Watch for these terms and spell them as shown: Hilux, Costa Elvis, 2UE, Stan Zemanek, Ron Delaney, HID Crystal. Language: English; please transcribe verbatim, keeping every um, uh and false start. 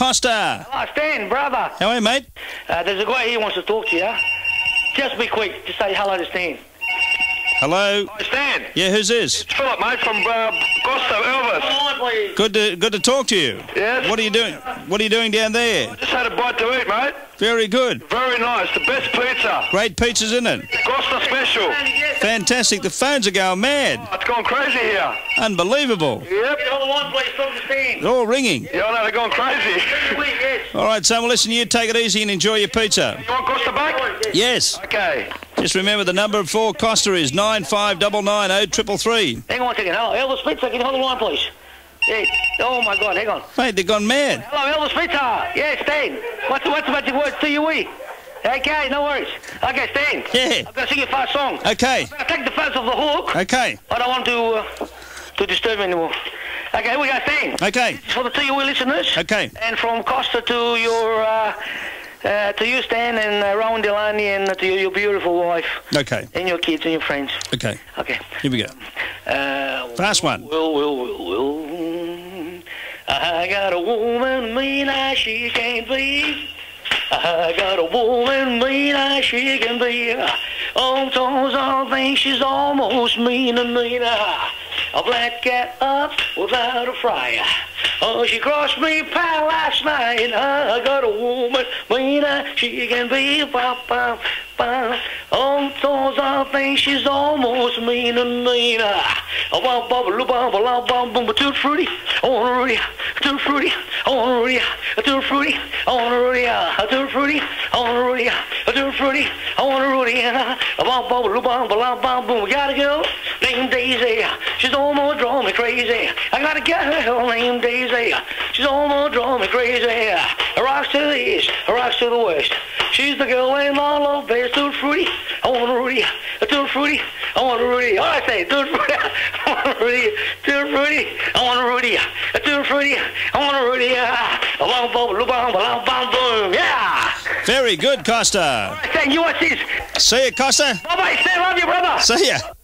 Costa. Hello, Stan, brother. How are you, mate? Uh, there's a guy here who wants to talk to you. Just be quick. Just say hello to Stan. Hello. Hi, Stan. Yeah, who's this? It's Philip, mate, from uh, Costa Elvis. Good to good to talk to you. Yes. What are you doing? What are you doing down there? I just had a bite to eat, mate. Very good. Very nice. The best pizza. Great pizza's in it. Costa special. Fantastic. The phones are going mad. Oh, it's gone crazy here. Unbelievable. Yep. It's all ringing. Yeah, no, they're going crazy. All right, son, well, listen, you take it easy and enjoy your pizza. You want Costa back? Yes. Okay. Just remember the number for Costa is nine five nine nine oh triple three. Hang on a second. Hello, Elvis Pizza. Can you hold the line, please? Yeah. Oh, my God. Hang on. Mate, they've gone mad. Hello, Elvis Pizza. Yeah, Stan. What's, what's about your words, two U E? Okay, no worries. Okay, Stan. Yeah. I'm going to sing you a fast song. Okay. I'm going to take the first off the hook. Okay. I don't want to, uh, to disturb you anymore. Okay, here we go, Stan. Okay. This is for the two U E listeners. Okay. And from Costa to your... Uh, Uh, to you, Stan, and uh, Ron Delaney, and uh, to your, your beautiful wife. Okay. And your kids and your friends. Okay. Okay. Here we go. Uh, Fast one. Will, will, will, will. I got a woman, mean as she can be. I got a woman, mean as she can be. On toes, I think she's almost mean and meaner. A black cat up without a fryer. Oh, she crossed me pal last night. I got a woman, meaner she can be. On toes, I think she's almost mean and meaner. Oh, bum, bum, bum, bum, bum, bum, bum, bum, too fruity. Oh, Rudy, too fruity. Oh, Rudy, too fruity. Oh, Rudy, too fruity. Oh, Rudy, too fruity. Oh, Rudy, bum, bum, bum, bum, bum, bum. We got a girl named Daisy. She's almost drawing me crazy. I got a girl named Daisy. She's almost drawing me crazy. A rocks to the east, a rocks to the west. She's the girl in my love best. Too fruity, I want a Rudy. Too fruity, I want a Rudy. All I say, too fruity, I want a Rudy. Too fruity, I want a Rudy. Too fruity, I want a Rudy. Yeah. Very good, Costa. All right, thank you. Watch this. See you, Costa. Bye bye. Stay, love you, brother. See ya.